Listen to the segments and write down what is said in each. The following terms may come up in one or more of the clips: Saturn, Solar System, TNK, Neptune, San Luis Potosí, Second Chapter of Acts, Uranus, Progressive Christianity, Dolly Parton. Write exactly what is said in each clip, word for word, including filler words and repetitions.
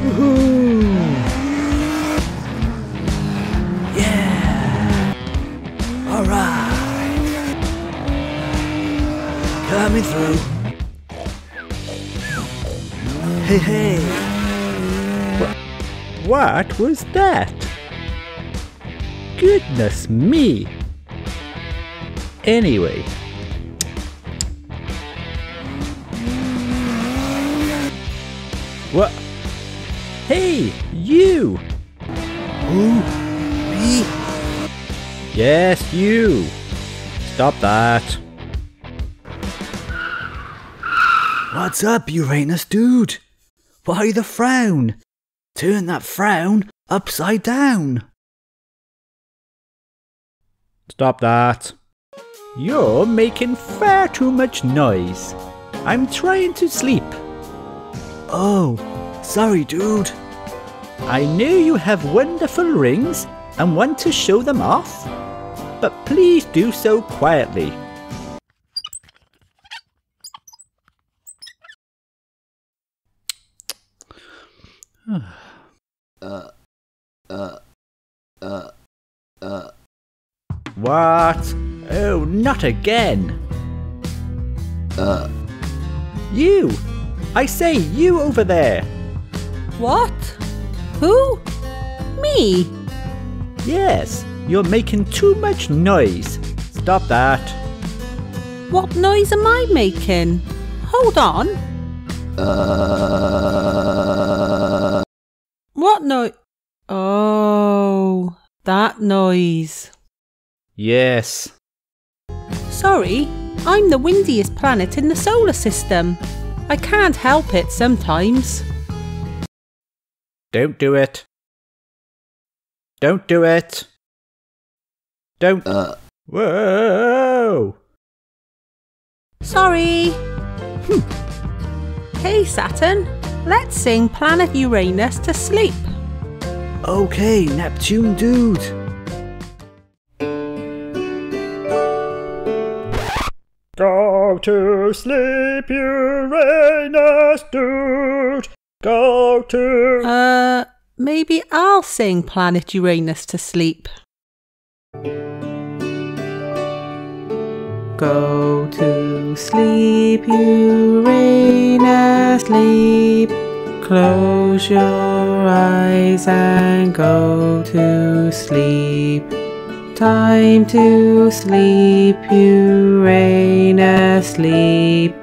Woohoo! Yeah! Alright! Coming through! Hey, hey! What was that? Goodness me! Anyway. What? Hey, you! Who? Me? Yes, you! Stop that! What's up, Uranus dude? Why the frown? Turn that frown upside down! Stop that! You're making far too much noise! I'm trying to sleep! Oh, sorry dude. I know you have wonderful rings and want to show them off, but please do so quietly. uh, uh, uh, uh. What? Oh, not again. Uh. You! I say, you over there! What? Who? Me? Yes, you're making too much noise. Stop that. What noise am I making? Hold on. Uh... What noise? Oh, that noise. Yes. Sorry, I'm the windiest planet in the solar system. I can't help it sometimes. Don't do it. Don't do it. Don't. Uh. Whoa! Sorry. Hm. Hey Saturn, let's sing Planet Uranus to sleep. Okay, Neptune dude. Go to sleep, Uranus dude. Go to... Uh, maybe I'll sing Planet Uranus to sleep. Go to sleep, Uranus, sleep. Close your eyes and go to sleep. Time to sleep, Uranus, sleep.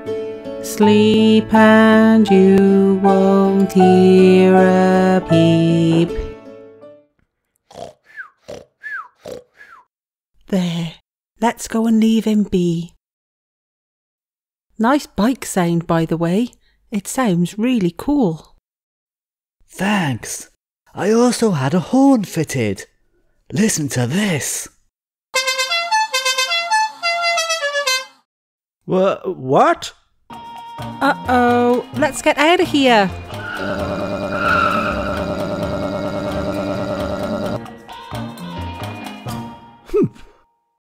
Sleep and you won't hear a peep. There, let's go and leave him be. Nice bike sound, by the way. It sounds really cool. Thanks. I also had a horn fitted. Listen to this. Wha- what? Uh-oh, let's get out of here. Uh.